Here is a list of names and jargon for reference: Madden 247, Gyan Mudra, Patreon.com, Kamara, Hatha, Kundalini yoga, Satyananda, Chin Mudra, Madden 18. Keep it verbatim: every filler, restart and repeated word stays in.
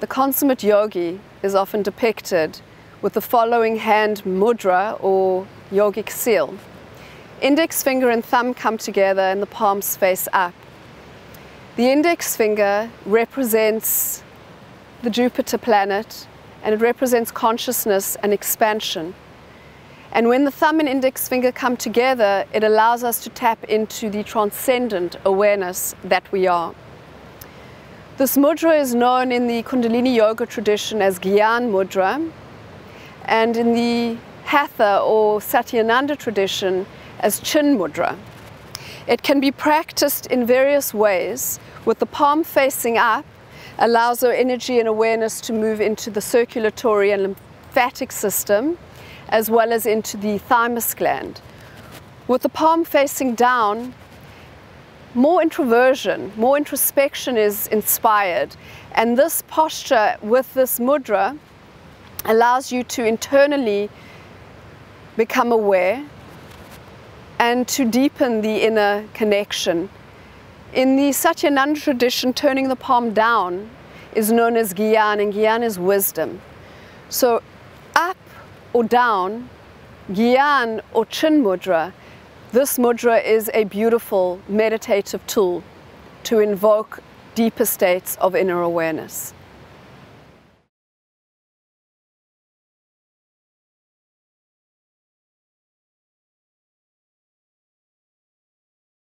The consummate yogi is often depicted with the following hand mudra or yogic seal. Index finger and thumb come together and the palms face up. The index finger represents the Jupiter planet, and it represents consciousness and expansion. And when the thumb and index finger come together, it allows us to tap into the transcendent awareness that we are. This mudra is known in the Kundalini yoga tradition as Gyan Mudra, and in the Hatha or Satyananda tradition as Chin Mudra. It can be practiced in various ways, with the palm facing up, allows our energy and awareness to move into the circulatory and lymphatic system, as well as into the thymus gland. With the palm facing down, more introversion, more introspection is inspired, and this posture with this mudra allows you to internally become aware and to deepen the inner connection. In the Satyananda tradition, turning the palm down is known as Gyan, and Gyan is wisdom. So up or down, Gyan or Chin Mudra, this mudra is a beautiful meditative tool to invoke deeper states of inner awareness.